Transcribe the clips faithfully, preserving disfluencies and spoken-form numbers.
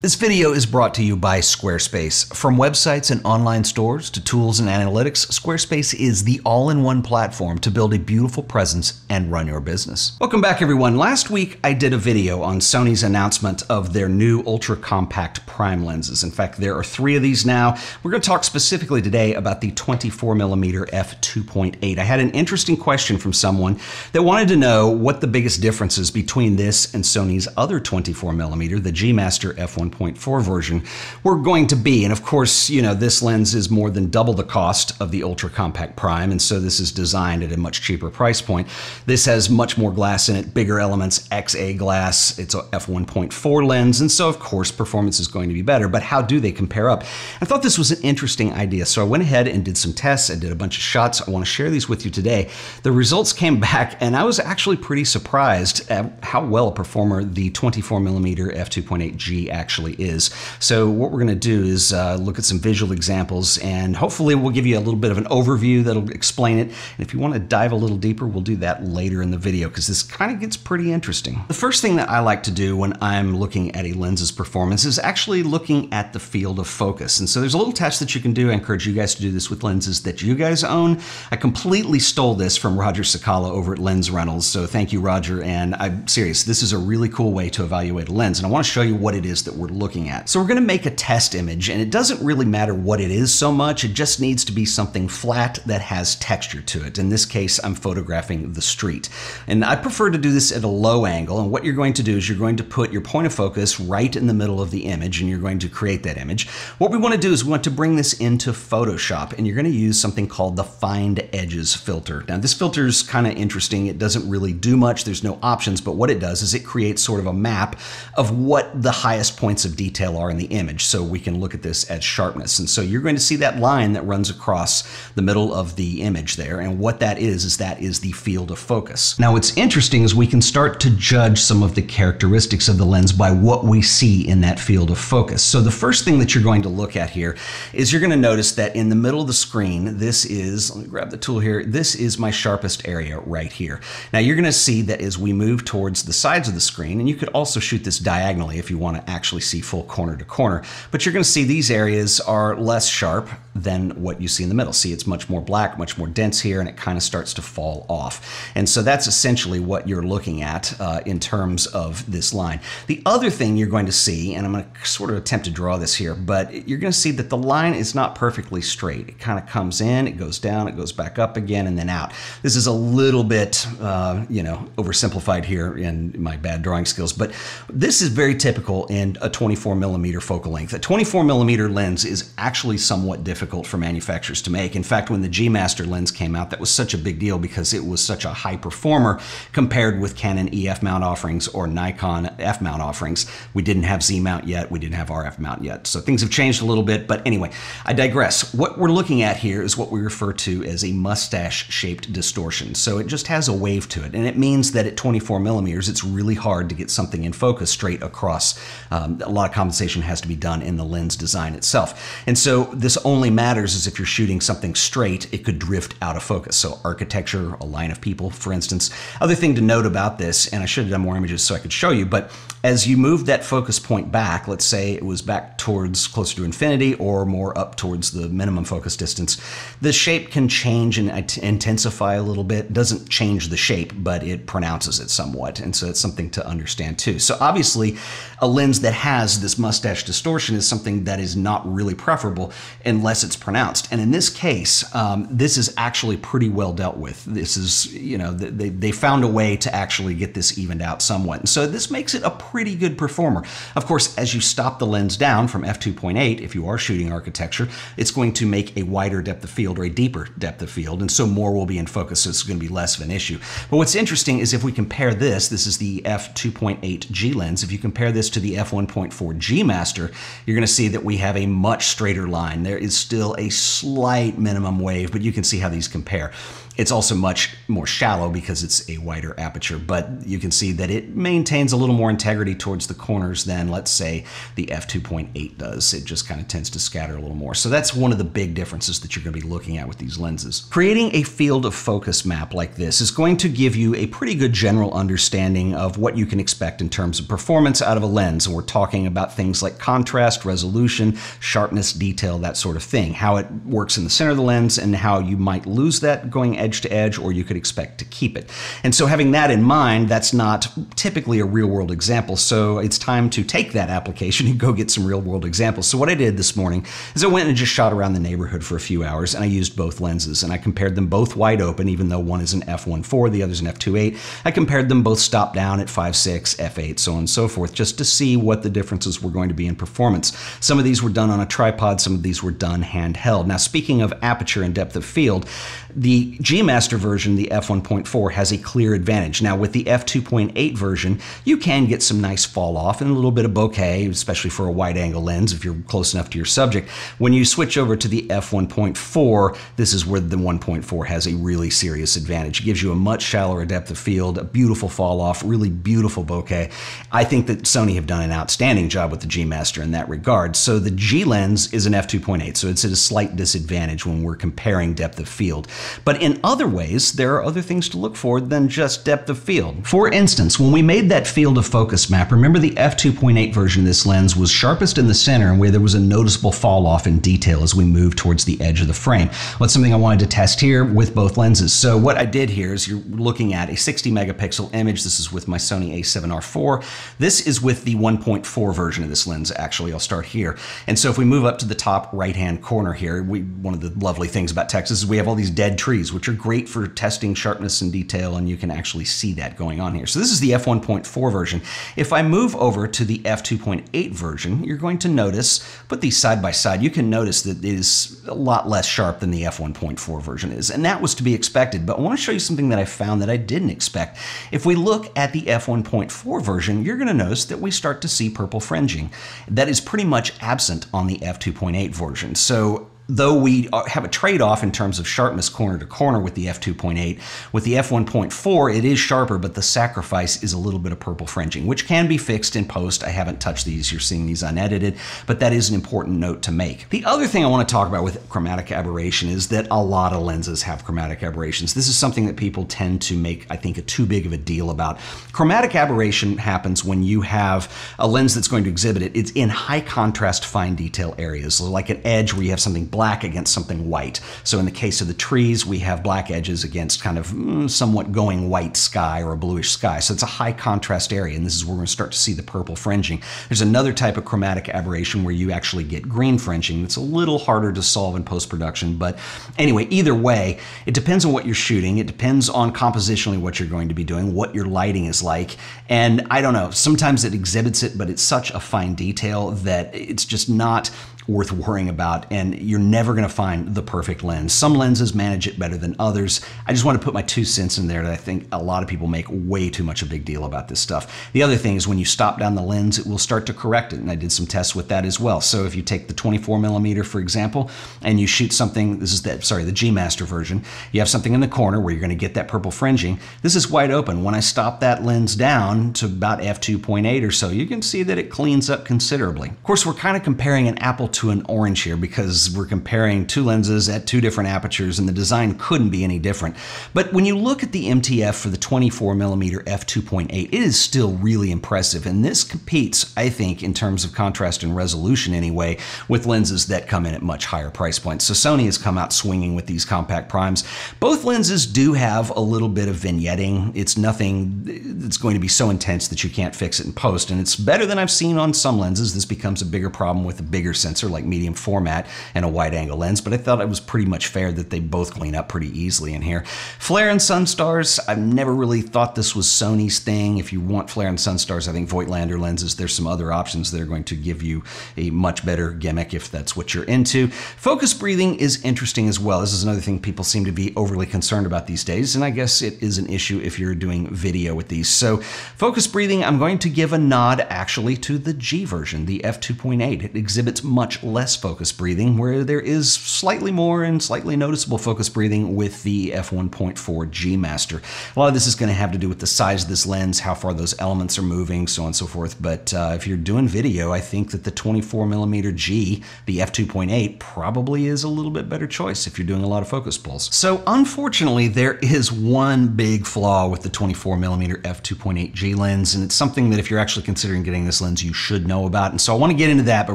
This video is brought to you by Squarespace. From websites and online stores to tools and analytics, Squarespace is the all-in-one platform to build a beautiful presence and run your business. Welcome back, everyone. Last week, I did a video on Sony's announcement of their new ultra-compact prime lenses. In fact, there are three of these now. We're going to talk specifically today about the twenty-four millimeter f two point eight. I had an interesting question from someone that wanted to know what the biggest difference is between this and Sony's other twenty-four millimeter, the G-Master f one point four version, we're going to be. And of course, you know, this lens is more than double the cost of the ultra compact prime. And so this is designed at a much cheaper price point. This has much more glass in it, bigger elements, X A glass, it's a f one point four lens. And so of course, performance is going to be better, but how do they compare up? I thought this was an interesting idea. So I went ahead and did some tests. I did a bunch of shots. I want to share these with you today. The results came back and I was actually pretty surprised at how well a performer the twenty-four millimeter f two point eight G actually is. So what we're going to do is uh, look at some visual examples and hopefully we'll give you a little bit of an overview that'll explain it. And if you want to dive a little deeper, we'll do that later in the video because this kind of gets pretty interesting. The first thing that I like to do when I'm looking at a lens's performance is actually looking at the field of focus. And so there's a little test that you can do. I encourage you guys to do this with lenses that you guys own. I completely stole this from Roger Cicala over at Lens Rentals. So thank you, Roger. And I'm serious, this is a really cool way to evaluate a lens. And I want to show you what it is that we're looking at. So we're going to make a test image and it doesn't really matter what it is so much. It just needs to be something flat that has texture to it. In this case, I'm photographing the street and I prefer to do this at a low angle. And what you're going to do is you're going to put your point of focus right in the middle of the image and you're going to create that image. What we want to do is we want to bring this into Photoshop and you're going to use something called the Find Edges filter. Now this filter is kind of interesting. It doesn't really do much. There's no options, but what it does is it creates sort of a map of what the highest points of detail are in the image. So we can look at this as sharpness. And so you're going to see that line that runs across the middle of the image there. And what that is, is that is the field of focus. Now what's interesting is we can start to judge some of the characteristics of the lens by what we see in that field of focus. So the first thing that you're going to look at here is you're going to notice that in the middle of the screen, this is, let me grab the tool here. This is my sharpest area right here. Now you're going to see that as we move towards the sides of the screen, and you could also shoot this diagonally if you want to actually see full corner to corner, but you're going to see these areas are less sharp than what you see in the middle. See, it's much more black, much more dense here, and it kind of starts to fall off. And so that's essentially what you're looking at uh, in terms of this line. The other thing you're going to see, and I'm going to sort of attempt to draw this here, but you're going to see that the line is not perfectly straight. It kind of comes in, it goes down, it goes back up again, and then out. This is a little bit, uh, you know, oversimplified here in my bad drawing skills, but this is very typical in a twenty-four millimeter focal length. A twenty-four millimeter lens is actually somewhat difficult for manufacturers to make. In fact, when the G-Master lens came out, that was such a big deal because it was such a high performer compared with Canon E F mount offerings or Nikon F mount offerings. We didn't have Z mount yet. We didn't have R F mount yet. So things have changed a little bit, but anyway, I digress. What we're looking at here is what we refer to as a mustache shaped distortion. So it just has a wave to it. And it means that at twenty-four millimeters, it's really hard to get something in focus straight across. Um, a lot of compensation has to be done in the lens design itself. And so this only matters is if you're shooting something straight, it could drift out of focus. So architecture, a line of people, for instance. Other thing to note about this, and I should have done more images so I could show you, but as you move that focus point back, let's say it was back towards closer to infinity or more up towards the minimum focus distance, the shape can change and intensify a little bit. It doesn't change the shape, but it pronounces it somewhat. And so it's something to understand too. So obviously a lens that has this mustache distortion is something that is not really preferable unless it's pronounced. And in this case, um, this is actually pretty well dealt with. This is, you know, they, they found a way to actually get this evened out somewhat. And so this makes it a pretty good performer. Of course, as you stop the lens down from f two point eight, if you are shooting architecture, it's going to make a wider depth of field or a deeper depth of field. And so more will be in focus. So it's going to be less of an issue. But what's interesting is if we compare this, this is the f two point eight G lens. If you compare this to the f one point four G-Master, you're going to see that we have a much straighter line. There is still a slight minimum wave, but you can see how these compare. It's also much more shallow because it's a wider aperture, but you can see that it maintains a little more integrity towards the corners than, let's say, the f two point eight does. It just kind of tends to scatter a little more. So that's one of the big differences that you're going to be looking at with these lenses. Creating a field of focus map like this is going to give you a pretty good general understanding of what you can expect in terms of performance out of a lens. And we're talking about things like contrast, resolution, sharpness, detail, that sort of thing, how it works in the center of the lens and how you might lose that going edge to edge, or you could expect to keep it. And so having that in mind, that's not typically a real world example. So it's time to take that application and go get some real world examples. So what I did this morning is I went and just shot around the neighborhood for a few hours, and I used both lenses and I compared them both wide open, even though one is an f one point four, the other is an f two point eight. I compared them both stop down at five point six, f eight, so on and so forth, just to see what the differences were going to be in performance. Some of these were done on a tripod, some of these were done handheld. Now, speaking of aperture and depth of field, the G-Master version, the f one point four, has a clear advantage. Now, with the f two point eight version, you can get some nice fall off and a little bit of bokeh, especially for a wide angle lens if you're close enough to your subject. When you switch over to the f one point four, this is where the one point four has a really serious advantage. It gives you a much shallower depth of field, a beautiful fall off, really beautiful bokeh. I think that Sony have done an outstanding job with the G-Master in that regard. So the G lens is an f two point eight, so it's at a slight disadvantage when we're comparing depth of field. But in other ways, there are other things to look for than just depth of field. For instance, when we made that field of focus map, remember the f two point eight version of this lens was sharpest in the center and where there was a noticeable fall off in detail as we move towards the edge of the frame. That's something I wanted to test here with both lenses. So what I did here is you're looking at a sixty megapixel image. This is with my Sony a seven R four. This is with the one point four version of this lens, actually. I'll start here. And so if we move up to the top right-hand corner here, we, one of the lovely things about Texas is we have all these dead trees, which are great for testing sharpness and detail, and you can actually see that going on here. So this is the f one point four version. If I move over to the f two point eight version, you're going to notice, put these side by side, you can notice that it is a lot less sharp than the f one point four version is, and that was to be expected. But I want to show you something that I found that I didn't expect. If we look at the f one point four version, you're going to notice that we start to see purple fringing. That is pretty much absent on the f two point eight version. So though we have a trade-off in terms of sharpness corner to corner with the f two point eight, with the f one point four it is sharper, but the sacrifice is a little bit of purple fringing, which can be fixed in post. I haven't touched these, you're seeing these unedited, but that is an important note to make. The other thing I want to talk about with chromatic aberration is that a lot of lenses have chromatic aberrations. This is something that people tend to make, I think, a too big of a deal about. Chromatic aberration happens when you have a lens that's going to exhibit it. It's in high contrast, fine detail areas, so like an edge where you have something black black against something white. So in the case of the trees, we have black edges against kind of mm, somewhat going white sky or a bluish sky. So it's a high contrast area, and this is where we're going to start to see the purple fringing. There's another type of chromatic aberration where you actually get green fringing. It's a little harder to solve in post-production, but anyway, either way, it depends on what you're shooting. It depends on compositionally what you're going to be doing, what your lighting is like, and I don't know, sometimes it exhibits it, but it's such a fine detail that it's just not worth worrying about, and you're never going to find the perfect lens. Some lenses manage it better than others. I just want to put my two cents in there that I think a lot of people make way too much a big deal about this stuff. The other thing is when you stop down the lens, it will start to correct it, and I did some tests with that as well. So if you take the twenty-four millimeter, for example, and you shoot something, this is the, sorry, the G-Master version, you have something in the corner where you're going to get that purple fringing. This is wide open. When I stop that lens down to about f two point eight or so, you can see that it cleans up considerably. Of course, we're kind of comparing an apple to an orange here because we're comparing two lenses at two different apertures, and the design couldn't be any different. But when you look at the M T F for the twenty-four millimeter f two point eight, it is still really impressive, and this competes, I think, in terms of contrast and resolution anyway, with lenses that come in at much higher price points. So Sony has come out swinging with these compact primes. Both lenses do have a little bit of vignetting. It's nothing that's going to be so intense that you can't fix it in post, and it's better than I've seen on some lenses. This becomes a bigger problem with a bigger sensor like medium format and a wide angle lens, but I thought it was pretty much fair that they both clean up pretty easily in here. Flare and sun stars, I've never really thought this was Sony's thing. If you want flare and sun stars, I think Voigtlander lenses, there's some other options that are going to give you a much better gimmick if that's what you're into. Focus breathing is interesting as well. This is another thing people seem to be overly concerned about these days, and I guess it is an issue if you're doing video with these. So focus breathing, I'm going to give a nod actually to the G version, the f two point eight. It exhibits much much less focus breathing, where there is slightly more and slightly noticeable focus breathing with the F one point four G-Master. A lot of this is going to have to do with the size of this lens, how far those elements are moving, so on and so forth. But uh, if you're doing video, I think that the twenty-four millimeter G, the F two point eight, probably is a little bit better choice if you're doing a lot of focus pulls. So unfortunately, there is one big flaw with the twenty-four millimeter F two point eight G lens, and it's something that if you're actually considering getting this lens, you should know about. And so I want to get into that, but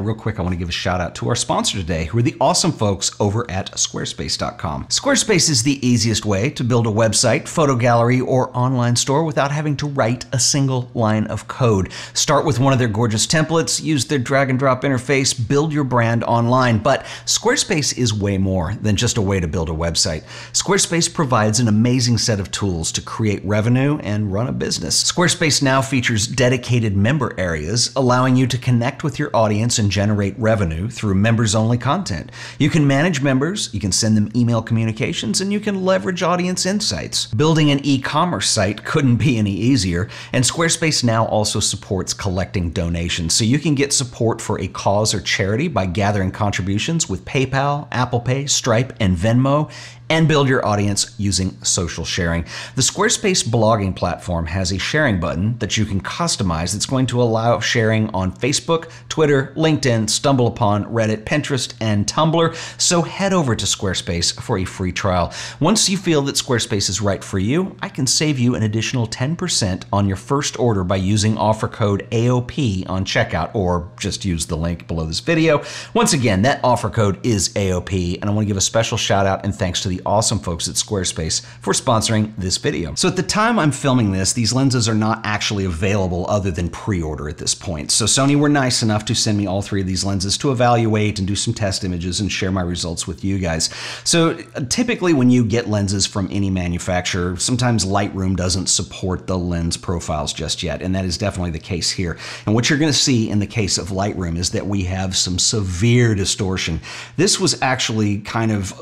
real quick, I want to give a shout out to our sponsor today, who are the awesome folks over at Squarespace dot com. Squarespace is the easiest way to build a website, photo gallery, or online store without having to write a single line of code. Start with one of their gorgeous templates, use their drag and drop interface, build your brand online. But Squarespace is way more than just a way to build a website. Squarespace provides an amazing set of tools to create revenue and run a business. Squarespace now features dedicated member areas, allowing you to connect with your audience and generate revenue through members-only content. You can manage members, you can send them email communications, and you can leverage audience insights. Building an e-commerce site couldn't be any easier, and Squarespace now also supports collecting donations. So you can get support for a cause or charity by gathering contributions with PayPal, Apple Pay, Stripe, and Venmo, and build your audience using social sharing. The Squarespace blogging platform has a sharing button that you can customize that's going to allow sharing on Facebook, Twitter, LinkedIn, StumbleUpon, Reddit, Pinterest, and Tumblr. So head over to Squarespace for a free trial. Once you feel that Squarespace is right for you, I can save you an additional ten percent on your first order by using offer code A O P on checkout, or just use the link below this video. Once again, that offer code is A O P, and I want to give a special shout out and thanks to the The awesome folks at Squarespace for sponsoring this video. So at the time I'm filming this, these lenses are not actually available other than pre-order at this point. So Sony were nice enough to send me all three of these lenses to evaluate and do some test images and share my results with you guys. So typically when you get lenses from any manufacturer, sometimes Lightroom doesn't support the lens profiles just yet, and that is definitely the case here. And what you're going to see in the case of Lightroom is that we have some severe distortion. This was actually kind of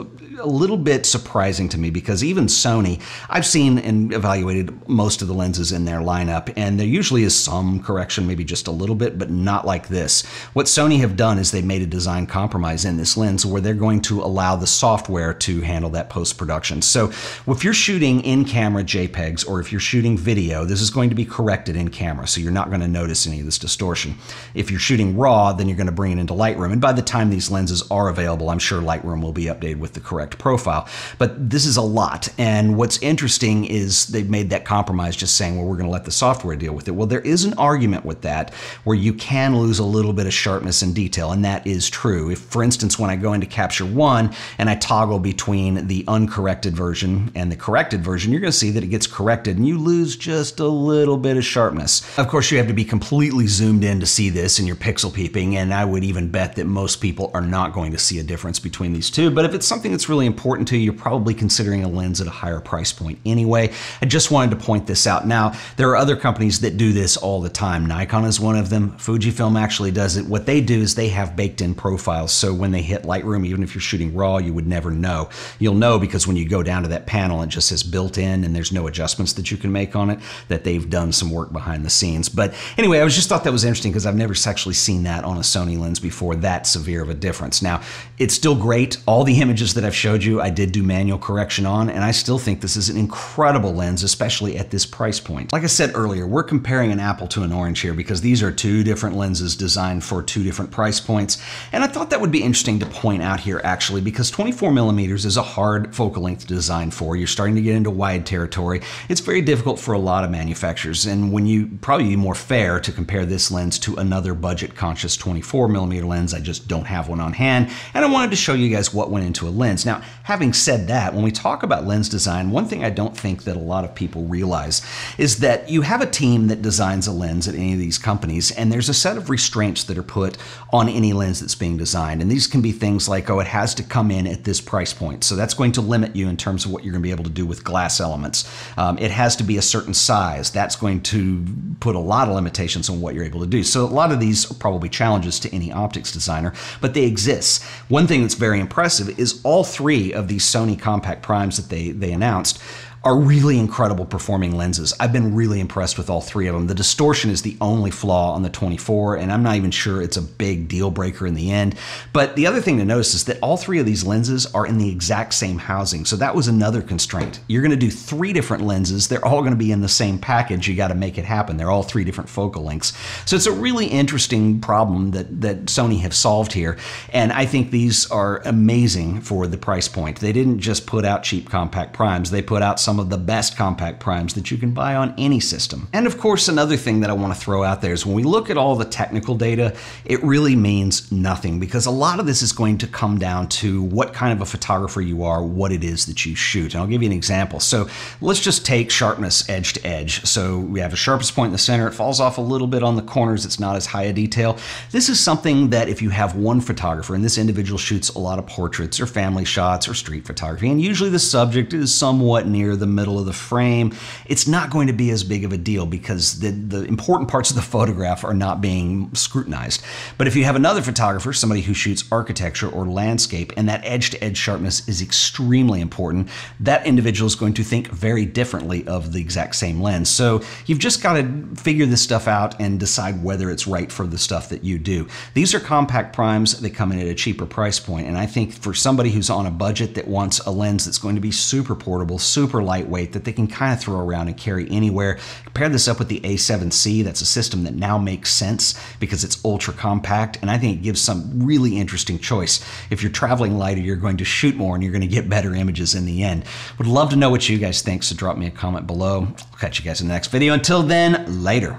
a little bit surprising to me, because even Sony, I've seen and evaluated most of the lenses in their lineup, and there usually is some correction, maybe just a little bit, but not like this. What Sony have done is they've made a design compromise in this lens where they're going to allow the software to handle that post-production. So if you're shooting in-camera JPEGs, or if you're shooting video, this is going to be corrected in camera, so you're not going to notice any of this distortion. If you're shooting raw, then you're going to bring it into Lightroom, and by the time these lenses are available, I'm sure Lightroom will be updated with the correct profile. But this is a lot, and what's interesting is they've made that compromise just saying, well, we're going to let the software deal with it. Well, there is an argument with that where you can lose a little bit of sharpness and detail, and that is true. If, for instance, when I go into Capture One and I toggle between the uncorrected version and the corrected version, you're going to see that it gets corrected and you lose just a little bit of sharpness. Of course, you have to be completely zoomed in to see this, and you're pixel peeping, and I would even bet that most people are not going to see a difference between these two. But if it's something that's really important to you, you're probably considering a lens at a higher price point anyway. I just wanted to point this out. Now, there are other companies that do this all the time. Nikon is one of them. Fujifilm actually does it. What they do is they have baked-in profiles, so when they hit Lightroom, even if you're shooting raw, you would never know. You'll know because when you go down to that panel, it just says built-in, and there's no adjustments that you can make on it, that they've done some work behind the scenes. But anyway, I was just thought that was interesting because I've never actually seen that on a Sony lens before, that severe of a difference. Now, it's still great. All the images that I've showed you, I did do manual correction on, and I still think this is an incredible lens, especially at this price point. Like I said earlier, we're comparing an apple to an orange here because these are two different lenses designed for two different price points, and I thought that would be interesting to point out here actually, because twenty-four millimeters is a hard focal length to design for. You're starting to get into wide territory. It's very difficult for a lot of manufacturers, and when you probably be more fair to compare this lens to another budget-conscious twenty-four millimeter lens. I just don't have one on hand, and I wanted to show you guys what went into a lens. Now, having said that, when we talk about lens design, one thing I don't think that a lot of people realize is that you have a team that designs a lens at any of these companies, and there's a set of restraints that are put on any lens that's being designed. And these can be things like, oh, it has to come in at this price point. So that's going to limit you in terms of what you're going to be able to do with glass elements. Um, it has to be a certain size. That's going to put a lot of limitations on what you're able to do. So a lot of these are probably challenges to any optics designer, but they exist. One thing that's very impressive is all three of these Sony compact primes that they, they announced are really incredible performing lenses. I've been really impressed with all three of them. The distortion is the only flaw on the twenty-four, and I'm not even sure it's a big deal breaker in the end. But the other thing to notice is that all three of these lenses are in the exact same housing. So that was another constraint. You're gonna do three different lenses. They're all gonna be in the same package. You gotta make it happen. They're all three different focal lengths. So it's a really interesting problem that, that Sony have solved here. And I think these are amazing for the price point. They didn't just put out cheap compact primes. They put out some of the best compact primes that you can buy on any system. And of course, another thing that I want to throw out there is when we look at all the technical data, it really means nothing, because a lot of this is going to come down to what kind of a photographer you are, what it is that you shoot. And I'll give you an example. So let's just take sharpness edge to edge. So we have a sharpest point in the center. It falls off a little bit on the corners. It's not as high a detail. This is something that if you have one photographer, and this individual shoots a lot of portraits or family shots or street photography, and usually the subject is somewhat near the middle of the frame, it's not going to be as big of a deal because the, the important parts of the photograph are not being scrutinized. But if you have another photographer, somebody who shoots architecture or landscape, and that edge-to-edge sharpness is extremely important, that individual is going to think very differently of the exact same lens. So you've just got to figure this stuff out and decide whether it's right for the stuff that you do. These are compact primes. They come in at a cheaper price point, and I think for somebody who's on a budget that wants a lens that's going to be super portable, super lightweight, that they can kind of throw around and carry anywhere. Pair this up with the A seven C. That's a system that now makes sense because it's ultra compact, and I think it gives some really interesting choice. If you're traveling lighter, you're going to shoot more and you're going to get better images in the end. Would love to know what you guys think, so drop me a comment below. I'll catch you guys in the next video. Until then, later.